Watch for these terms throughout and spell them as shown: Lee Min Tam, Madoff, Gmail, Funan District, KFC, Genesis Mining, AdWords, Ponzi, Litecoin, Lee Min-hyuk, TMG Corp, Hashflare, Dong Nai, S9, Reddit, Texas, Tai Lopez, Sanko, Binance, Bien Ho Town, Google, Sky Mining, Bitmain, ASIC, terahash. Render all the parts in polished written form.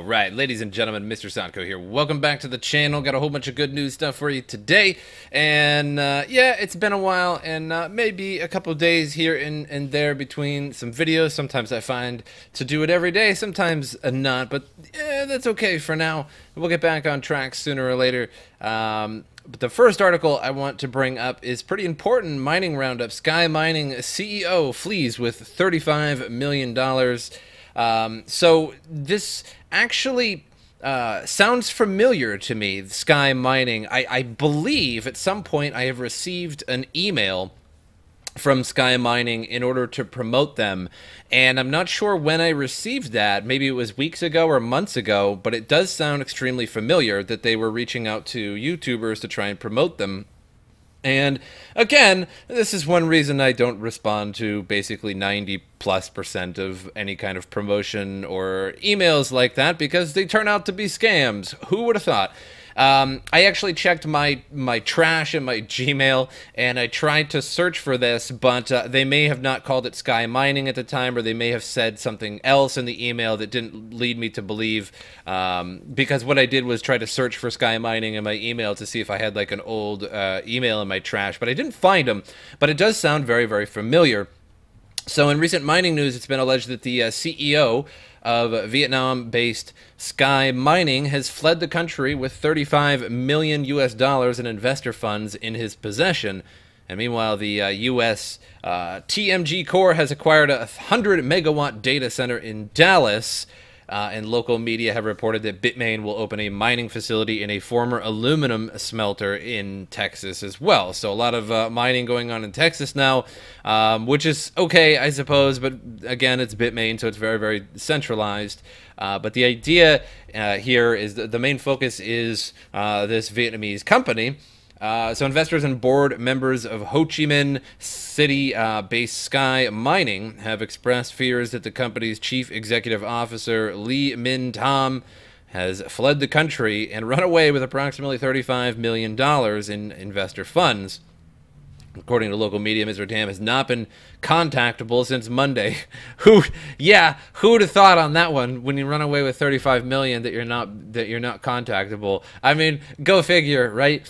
All right, ladies and gentlemen, Mr. Sanko here. Welcome back to the channel. Got a whole bunch of good news stuff for you today. And yeah, it's been a while and maybe a couple of days here and there between some videos. Sometimes I find to do it every day, sometimes not, but yeah, that's okay for now. We'll get back on track sooner or later. But the first article I want to bring up is pretty important. Mining roundup. Sky Mining CEO flees with $35 million. So this actually sounds familiar to me, Sky Mining. I believe at some point I have received an email from Sky Mining in order to promote them, and I'm not sure when I received that. Maybe it was weeks ago or months ago, but it does sound extremely familiar that they were reaching out to YouTubers to try and promote them. And again, this is one reason I don't respond to basically 90%+ of any kind of promotion or emails like that, because they turn out to be scams. Who would have thought? I actually checked my trash in my Gmail, and I tried to search for this, but they may have not called it Sky Mining at the time, or they may have said something else in the email that didn't lead me to believe, because what I did was try to search for Sky Mining in my email to see if I had like an old email in my trash, but I didn't find them. But it does sound very, very familiar. So in recent mining news, it's been alleged that the CEO of Vietnam-based Sky Mining has fled the country with $35 million in investor funds in his possession. And meanwhile, the U.S. TMG Corp has acquired a 100-megawatt data center in Dallas. And local media have reported that Bitmain will open a mining facility in a former aluminum smelter in Texas as well. So a lot of mining going on in Texas now, which is okay, I suppose. But again, it's Bitmain, so it's very, very centralized. But the idea here is that the main focus is this Vietnamese company. So investors and board members of Ho Chi Minh City-based Sky Mining have expressed fears that the company's chief executive officer, Lee Min Tam, has fled the country and run away with approximately $35 million in investor funds. According to local media, Mr. Tam has not been contactable since Monday. Who'd have thought on that one? When you run away with $35 million, that you're not contactable. I mean, go figure, right?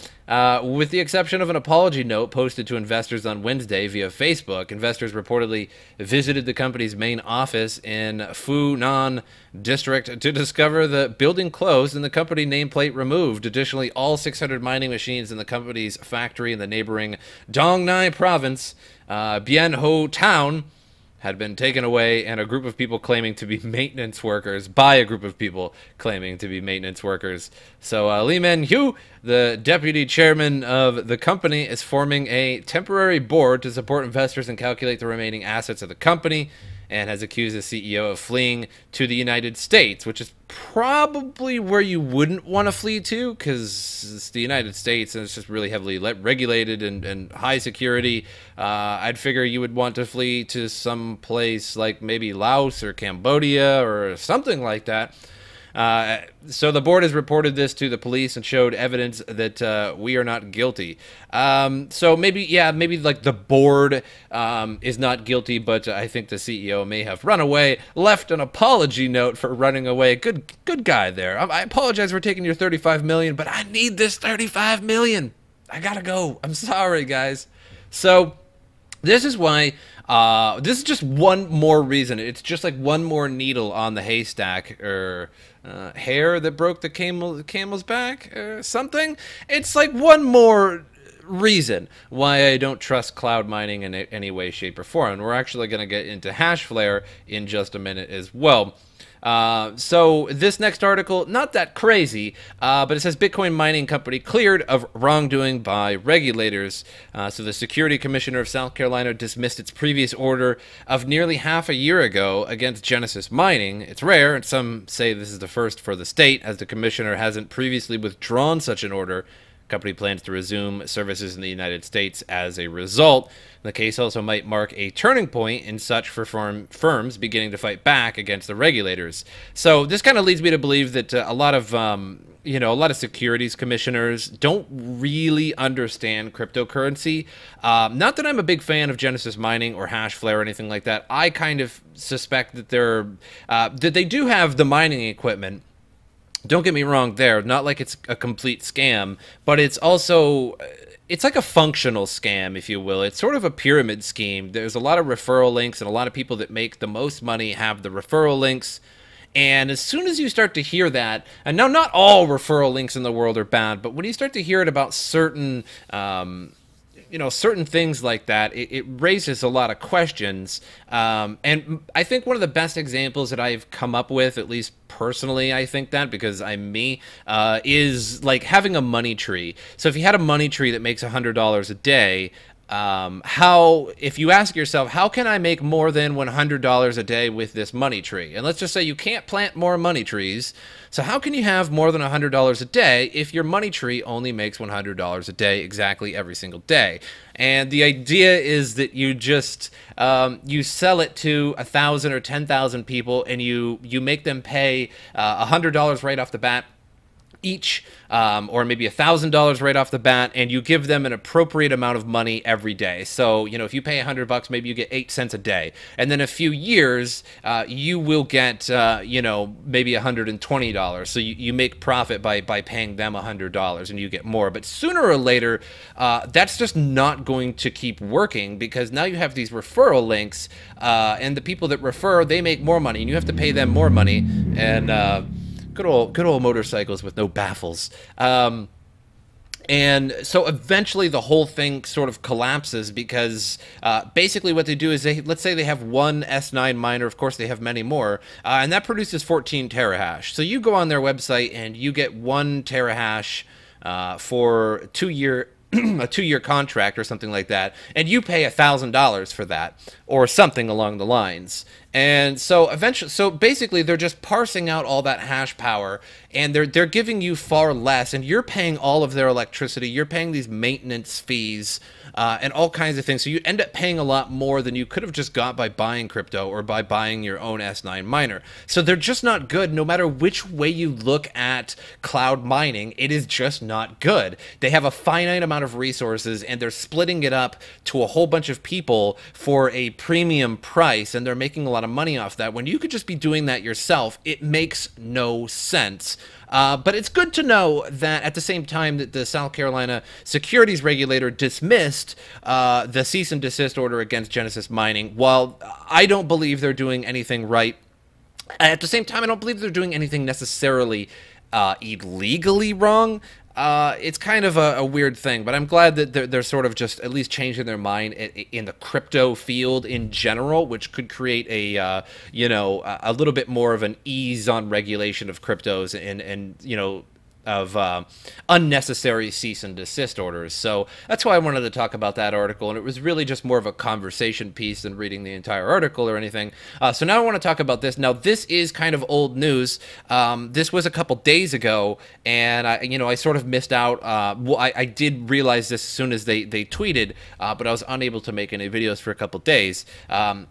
With the exception of an apology note posted to investors on Wednesday via Facebook, investors reportedly visited the company's main office in Funan District to discover the building closed and the company nameplate removed. Additionally, all 600 mining machines in the company's factory in the neighboring Dong Nai province, Bien Ho Town, had been taken away, and a group of people claiming to be maintenance workers by a group of people claiming to be maintenance workers. So Lee Min-hyuk, the deputy chairman of the company, is forming a temporary board to support investors and calculate the remaining assets of the company, and has accused the CEO of fleeing to the United States, which is probably where you wouldn't want to flee to, because it's the United States and it's just really heavily regulated and high security. I'd figure you would want to flee to some place like maybe Laos or Cambodia or something like that. So the board has reported this to the police and showed evidence that we are not guilty. So maybe, yeah, maybe like the board is not guilty, but I think the CEO may have run away, left an apology note for running away. Good guy there. I apologize for taking your $35 million, but I need this $35 million. I gotta go. I'm sorry, guys. So this is why. This is just one more reason. It's just like one more needle on the haystack, or hair that broke the camel's back, or something. It's like one more reason why I don't trust cloud mining in any way, shape, or form. And we're actually going to get into Hashflare in just a minute as well. So this next article, not that crazy, but it says Bitcoin mining company cleared of wrongdoing by regulators. So the Security Commissioner of South Carolina dismissed its previous order of nearly half a year ago against Genesis Mining. It's rare, and some say this is the first for the state, as the commissioner hasn't previously withdrawn such an order. Company plans to resume services in the United States as a result. The case also might mark a turning point in such for firms beginning to fight back against the regulators. So this kind of leads me to believe that a lot of a lot of securities commissioners don't really understand cryptocurrency. Not that I'm a big fan of Genesis Mining or Hashflare or anything like that. I kind of suspect that they do have the mining equipment. Don't get me wrong there, not like it's a complete scam, but it's also, it's like a functional scam, if you will. It's sort of a pyramid scheme. There's a lot of referral links, and a lot of people that make the most money have the referral links. And as soon as you start to hear that, and now not all referral links in the world are bad, but when you start to hear it about certain, you know, certain things like that, it raises a lot of questions. And I think one of the best examples that I've come up with, at least personally, I think that because I'm me, is like having a money tree. So if you had a money tree that makes $100 a day, if you ask yourself, how can I make more than $100 a day with this money tree? And let's just say you can't plant more money trees. So how can you have more than $100 a day if your money tree only makes $100 a day exactly every single day? And the idea is that you just, you sell it to 1,000 or 10,000 people and you make them pay $100 right off the bat each, or maybe $1,000 right off the bat, and you give them an appropriate amount of money every day. So, you know, if you pay $100, maybe you get 8 cents a day. And then a few years, you will get, you know, maybe $120. So you make profit by paying them $100 and you get more. But sooner or later, that's just not going to keep working because now you have these referral links, and the people that refer, they make more money and you have to pay them more money. And, good old motorcycles with no baffles. And so eventually the whole thing sort of collapses because basically what they do is they, let's say they have one S9 miner, of course they have many more, and that produces 14 terahash. So you go on their website and you get 1 terahash for a two-year contract or something like that, and you pay $1,000 for that or something along the lines. And so eventually, so basically they're just parsing out all that hash power and they're giving you far less, and you're paying all of their electricity, you're paying these maintenance fees and all kinds of things. So you end up paying a lot more than you could have just got by buying crypto or by buying your own S9 miner. So they're just not good. No matter which way you look at cloud mining, it is just not good. They have a finite amount of resources and they're splitting it up to a whole bunch of people for a premium price, and they're making a lot of money off that when you could just be doing that yourself. It makes no sense. But it's good to know that at the same time that the South Carolina securities regulator dismissed the cease and desist order against Genesis Mining, while I don't believe they're doing anything right, at the same time I don't believe they're doing anything necessarily illegally wrong. It's kind of a weird thing, but I'm glad that they're sort of just at least changing their mind in the crypto field in general, which could create a, you know, a little bit more of an ease on regulation of cryptos and you know, of unnecessary cease and desist orders. So that's why I wanted to talk about that article, and it was really just more of a conversation piece than reading the entire article or anything. So now I want to talk about this. Now this is kind of old news. This was a couple days ago, and I sort of missed out. Well, I did realize this as soon as they tweeted, but I was unable to make any videos for a couple days.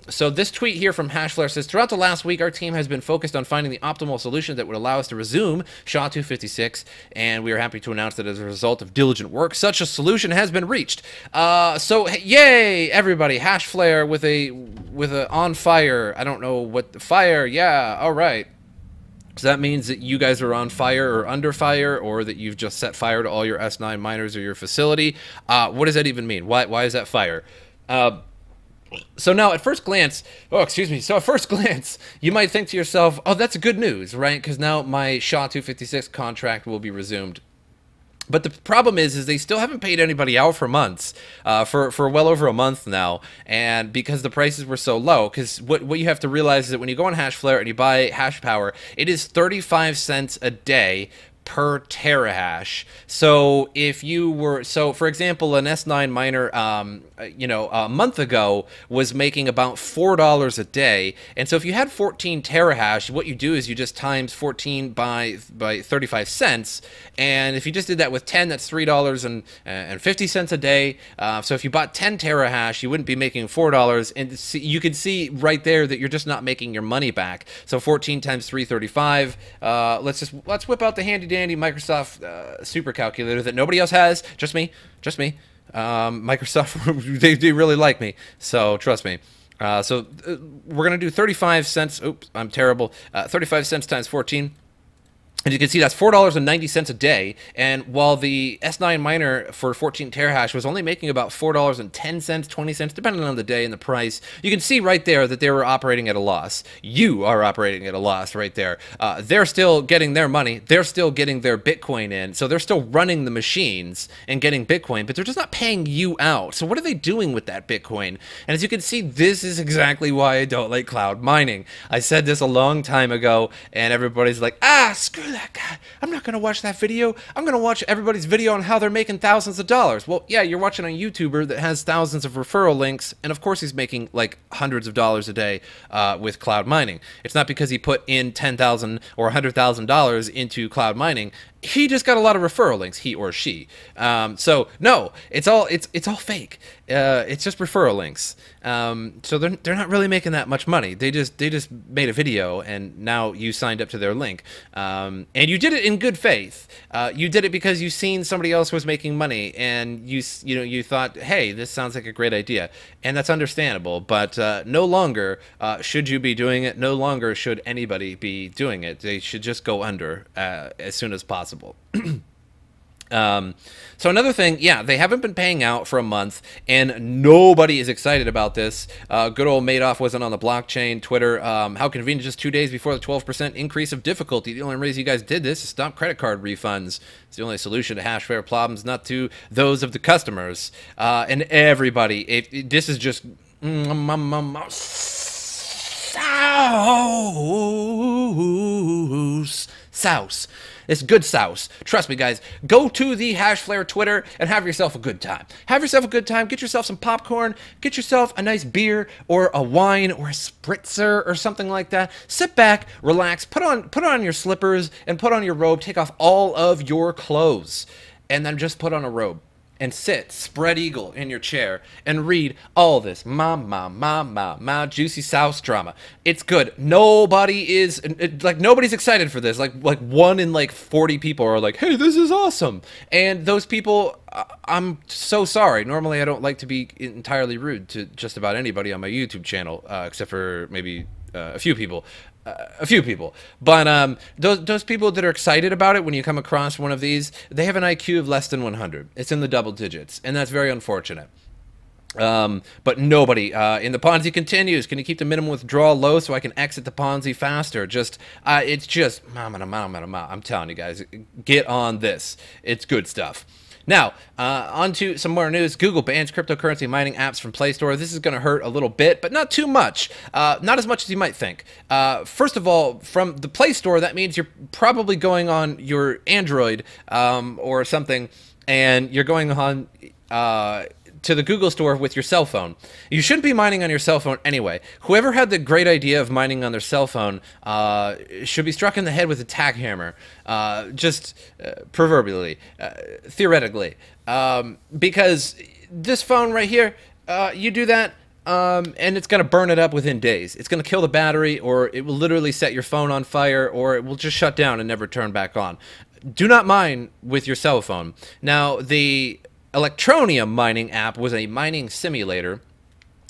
So this tweet here from Hashflare says, throughout the last week, our team has been focused on finding the optimal solution that would allow us to resume SHA-256, and we are happy to announce that as a result of diligent work, such a solution has been reached. So yay, everybody! Hashflare with a on fire. I don't know what the fire. Yeah, all right. So that means that you guys are on fire or under fire, or that you've just set fire to all your S9 miners or your facility. What does that even mean? Why is that fire? So now at first glance, oh, excuse me. So at first glance, you might think to yourself, oh, that's good news, right? Because now my SHA-256 contract will be resumed. But the problem is they still haven't paid anybody out for months, for well over a month now, and because the prices were so low. Because what you have to realize is that when you go on Hashflare and you buy hash power, it is 35 cents a day per terahash. So if you were, so for example, an S9 miner, you know, a month ago was making about $4 a day. And so if you had 14 terahash, what you do is you just times 14 by 35 cents. And if you just did that with 10, that's $3.50 a day. So if you bought 10 terahash, you wouldn't be making $4. And you can see right there that you're just not making your money back. So 14 times 335, let's whip out the handy-dandy Microsoft super calculator that nobody else has, just me. Microsoft, they really like me, so trust me. So we're gonna do 35 cents. Oops, I'm terrible. 35 cents times 14. And you can see that's $4.90 a day. And while the S9 miner for 14 terahash was only making about $4.10, 20 cents, depending on the day and the price, you can see right there that they were operating at a loss. You are operating at a loss right there. They're still getting their money. They're still getting their Bitcoin in. So they're still running the machines and getting Bitcoin, but they're just not paying you out. So what are they doing with that Bitcoin? And as you can see, this is exactly why I don't like cloud mining. I said this a long time ago, and everybody's like, ah, screw that guy. I'm not going to watch that video. I'm going to watch everybody's video on how they're making thousands of dollars. Well, yeah, you're watching a YouTuber that has thousands of referral links, and of course he's making like hundreds of dollars a day with cloud mining. It's not because he put in $10,000 or $100,000 into cloud mining. He just got a lot of referral links, he or she. So no, it's all fake. It's just referral links. So they're not really making that much money. They just made a video, and now you signed up to their link. And you did it in good faith. You did it because you seen somebody else was making money, and you thought, hey, this sounds like a great idea, and that's understandable. But no longer should you be doing it. No longer should anybody be doing it. They should just go under as soon as possible. So another thing, yeah, they haven't been paying out for a month, and nobody is excited about this. Good old Madoff wasn't on the blockchain. Twitter, how convenient, just 2 days before the 12% increase of difficulty. The only reason you guys did this is stop credit card refunds. It's the only solution to Hashflare problems, not to those of the customers. And everybody, this is just... Sauce. It's good sauce. Trust me, guys. Go to the Hashflare Twitter and have yourself a good time. Have yourself a good time. Get yourself some popcorn. Get yourself a nice beer or a wine or a spritzer or something like that. Sit back, relax, put on your slippers and put on your robe. Take off all of your clothes and then just put on a robe and sit spread eagle in your chair and read all this juicy sauce drama. It's good. Nobody is like, nobody's excited for this. Like one in like 40 people are like, hey, this is awesome. And those people, I'm so sorry. Normally I don't like to be entirely rude to just about anybody on my YouTube channel, except for maybe a few people. But those people that are excited about it, when you come across one of these, they have an IQ of less than 100. It's in the double digits, and that's very unfortunate. But nobody, and the Ponzi continues. Can you keep the minimum withdrawal low so I can exit the Ponzi faster? It's just, I'm telling you guys, get on this. It's good stuff. Now, on to some more news. Google bans cryptocurrency mining apps from Play Store. This is going to hurt a little bit, but not too much. Not as much as you might think. First of all, from the Play Store, that means you're probably going on your Android or something, and you're going on... to the Google Store with your cell phone. You shouldn't be mining on your cell phone anyway. Whoever had the great idea of mining on their cell phone should be struck in the head with a tack hammer, proverbially, theoretically, because this phone right here, you do that, and it's going to burn it up within days. It's going to kill the battery, or it will literally set your phone on fire, or it will just shut down and never turn back on. Do not mine with your cell phone. Now, the Electroneum mining app was a mining simulator,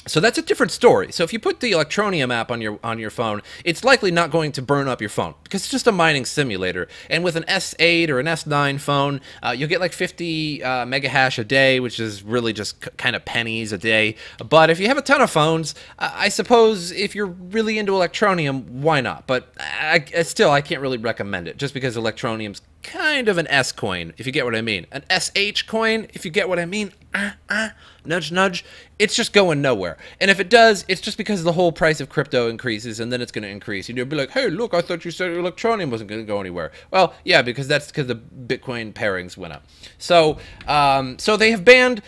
so that's a different story. So if you put the Electroneum app on your phone, it's likely not going to burn up your phone because it's just a mining simulator. And with an S8 or an S9 phone, you'll get like 50 megahash a day, which is really just kind of pennies a day. But if you have a ton of phones, I suppose if you're really into Electroneum, why not? But I can't really recommend it just because Electronium's kind of an S coin, if you get what I mean. An SH coin, if you get what I mean. Nudge, nudge. It's just going nowhere. And if it does, it's just because the whole price of crypto increases, and then it's going to increase. And you'll be like, hey, look, I thought you said Electronium wasn't going to go anywhere. Well, yeah, because the Bitcoin pairings went up. So so they have banned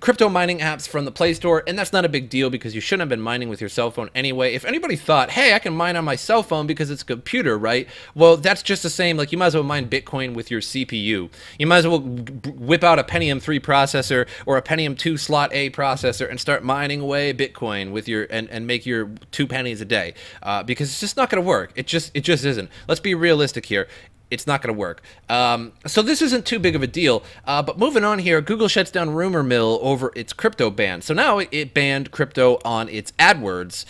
crypto mining apps from the Play Store, and that's not a big deal because you shouldn't have been mining with your cell phone anyway. If anybody thought, hey, I can mine on my cell phone because it's a computer, right? Well, that's just the same. Like, you might as well mine Bitcoin with your CPU. You might as well whip out a Pentium 3 processor or a Pentium 2 slot A processor and start mining away Bitcoin with your and make your 2 pennies a day, because it's just not going to work. It just isn't. Let's be realistic here. it's not going to work. So this isn't too big of a deal. But moving on here, Google shuts down rumor mill over its crypto ban. So now it banned crypto on its AdWords.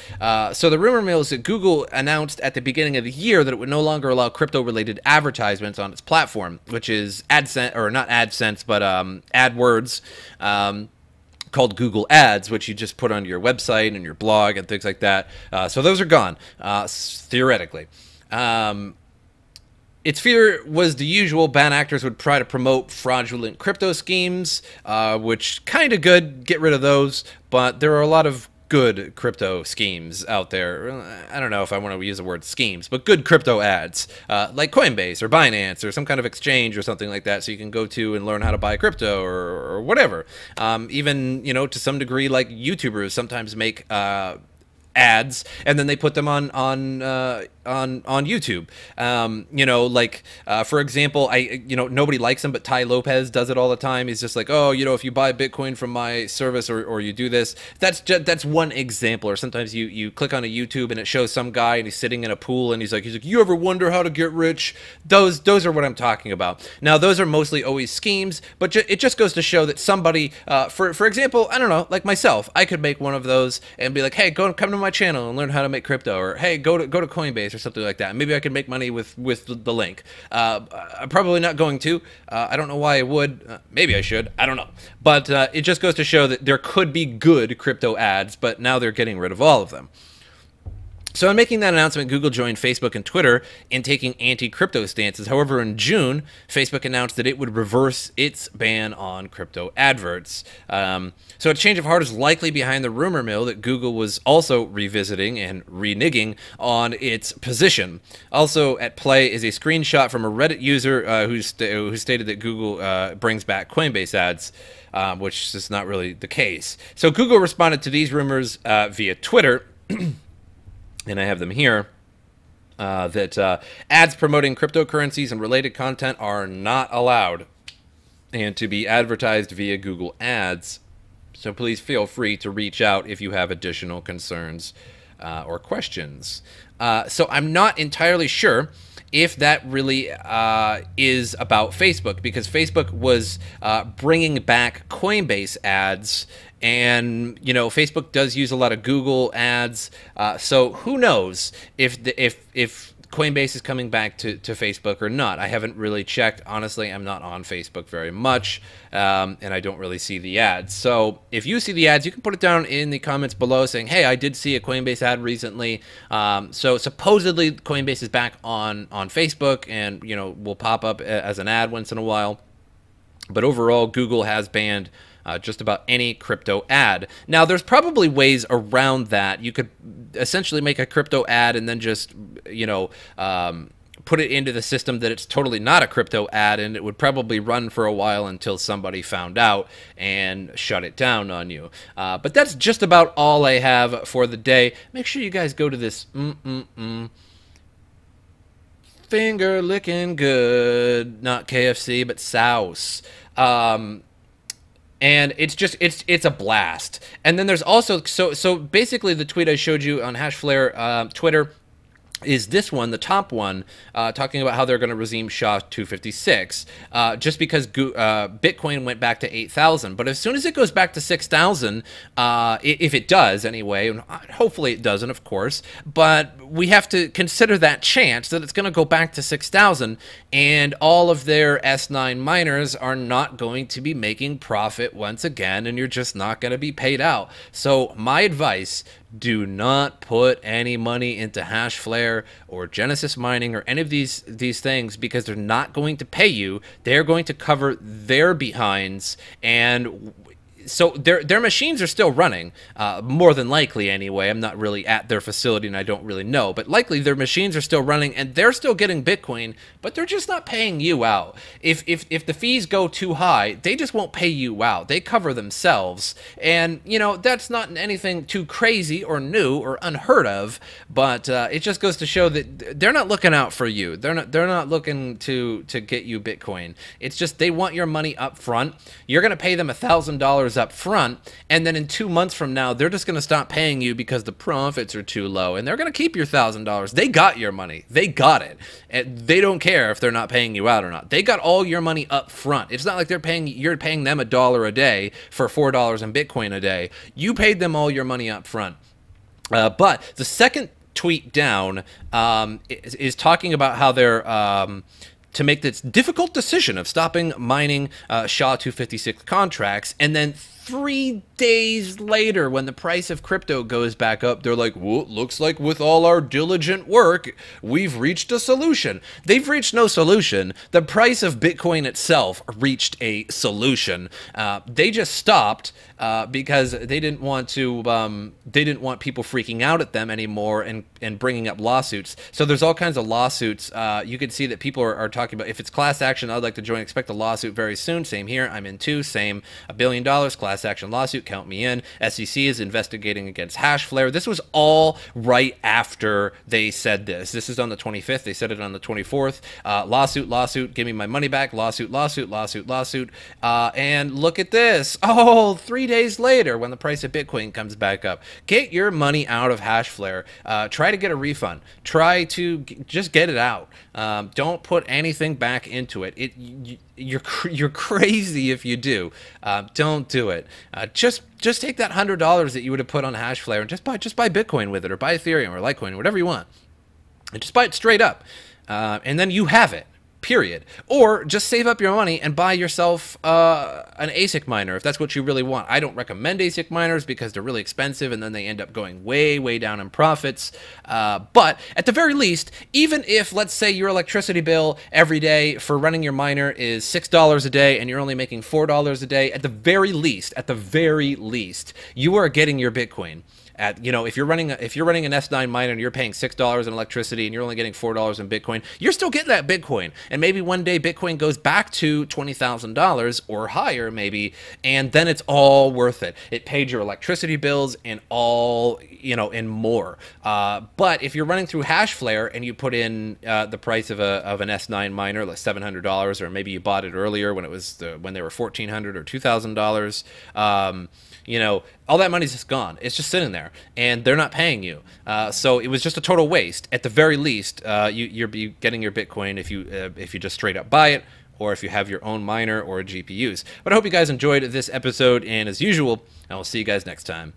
So the rumor mill is that Google announced at the beginning of the year that it would no longer allow crypto-related advertisements on its platform, which is AdSense, or not AdSense, but AdWords. Called Google Ads, which you just put on your website and your blog and things like that. So those are gone, theoretically. Its fear was the usual. Ban actors would try to promote fraudulent crypto schemes, which kind of good, get rid of those. But there are a lot of good crypto schemes out there. I don't know if I want to use the word schemes, but good crypto ads, like Coinbase or Binance or some kind of exchange or something like that, so you can go to and learn how to buy crypto or whatever. Even, you know, to some degree, like YouTubers sometimes make ads and then they put them on YouTube. You know, like for example, you know, nobody likes him, but Tai Lopez does it all the time. He's just like, oh, you know, if you buy Bitcoin from my service or you do this, that's one example. Or sometimes you click on a YouTube and it shows some guy and he's sitting in a pool and he's like, you ever wonder how to get rich? Those are what I'm talking about. Now those are mostly always schemes, but it just goes to show that somebody, for example, I don't know, like myself, I could make one of those and be like, hey, come to my channel and learn how to make crypto, or hey, go to Coinbase or something like that. Maybe I can make money with the link. I'm probably not going to. I don't know why I would. Maybe I should. I don't know. But it just goes to show that there could be good crypto ads, but now they're getting rid of all of them. So in making that announcement, Google joined Facebook and Twitter in taking anti-crypto stances. However, in June, Facebook announced that it would reverse its ban on crypto adverts. So a change of heart is likely behind the rumor mill that Google was also revisiting and reneging on its position. Also at play is a screenshot from a Reddit user who stated that Google brings back Coinbase ads, which is not really the case. So Google responded to these rumors via Twitter. And I have them here, that ads promoting cryptocurrencies and related content are not allowed and to be advertised via Google Ads. So please feel free to reach out if you have additional concerns or questions. So I'm not entirely sure if that really is about Facebook, because Facebook was bringing back Coinbase ads, and you know, Facebook does use a lot of Google ads, so who knows if Coinbase is coming back to Facebook or not. I haven't really checked. Honestly, I'm not on Facebook very much, and I don't really see the ads. So if you see the ads, you can put it down in the comments below saying, hey, I did see a Coinbase ad recently. So supposedly Coinbase is back on Facebook and, you know, will pop up as an ad once in a while. But overall, Google has banned just about any crypto ad. Now, there's probably ways around that. You could essentially make a crypto ad and then just, you know, put it into the system that it's totally not a crypto ad, and it would probably run for a while until somebody found out and shut it down on you. But that's just about all I have for the day. Make sure you guys go to this finger licking good, not KFC, but sauce. And it's just, it's a blast. And then there's also, so basically the tweet I showed you on Hashflare Twitter is this one, the top one, talking about how they're going to regime SHA-256, just because Bitcoin went back to 8,000. But as soon as it goes back to 6,000, if it does anyway, and hopefully it doesn't, of course, but we have to consider that chance that it's going to go back to 6,000, and all of their S9 miners are not going to be making profit once again, and you're just not going to be paid out. So my advice, do not put any money into Hashflare or Genesis Mining or any of these things, because they're not going to pay you. They're going to cover their behinds, and so their machines are still running, more than likely anyway. I'm not really at their facility and I don't really know, but likely their machines are still running and they're still getting Bitcoin, but they're just not paying you out. If the fees go too high, they just won't pay you out. They cover themselves, and you know, that's not anything too crazy or new or unheard of, but it just goes to show that they're not looking out for you. They're not looking to get you Bitcoin. It's just they want your money up front. You're gonna pay them $1,000 $1,000 up front, and then in 2 months from now, they're just going to stop paying you because the profits are too low, and they're going to keep your $1,000. They got your money. They got it. And they don't care if they're not paying you out or not. They got all your money up front. It's not like they're paying, you're paying them $1 a day for $4 in Bitcoin a day. You paid them all your money up front. But the second tweet down is talking about how they're to make this difficult decision of stopping mining SHA-256 contracts, and then 3 days later, when the price of crypto goes back up, they're like, well, looks like with all our diligent work, we've reached a solution. They've reached no solution. The price of Bitcoin itself reached a solution. They just stopped because they didn't want to, they didn't want people freaking out at them anymore and bringing up lawsuits. So there's all kinds of lawsuits. You can see that people are talking about, if it's class action, I'd like to join, expect a lawsuit very soon. Same here, I'm in too. Same, $1 billion class action lawsuit, count me in. SEC is investigating against Hashflare. This was all right after they said this. This is on the 25th. They said it on the 24th. Lawsuit, lawsuit, give me my money back. Lawsuit, lawsuit, lawsuit, lawsuit. And look at this. Oh, 3 days later when the price of Bitcoin comes back up. Get your money out of Hashflare. Try to get a refund. Try to just get it out. Don't put anything back into it. You're crazy if you do. Don't do it. Just take that $100 that you would have put on Hashflare and just buy Bitcoin with it, or buy Ethereum or Litecoin, whatever you want, and just buy it straight up, and then you have it. Period. Or just save up your money and buy yourself an ASIC miner if that's what you really want. I don't recommend ASIC miners because they're really expensive and then they end up going way, way down in profits. But at the very least, even if, let's say, your electricity bill every day for running your miner is $6 a day and you're only making $4 a day, at the very least, you are getting your Bitcoin. If you're running an S9 miner and you're paying $6 in electricity and you're only getting $4 in Bitcoin, you're still getting that Bitcoin. And maybe one day Bitcoin goes back to $20,000 or higher, maybe, and then it's all worth it. It paid your electricity bills and all, and more. But if you're running through Hashflare and you put in the price of an S9 miner, like $700, or maybe you bought it earlier when it was when they were $1,400 or $2,000. All that money's just gone. It's just sitting there, and they're not paying you. So it was just a total waste. At the very least, you're getting your Bitcoin if you just straight up buy it, or if you have your own miner or GPUs. But I hope you guys enjoyed this episode, and as usual, I will see you guys next time.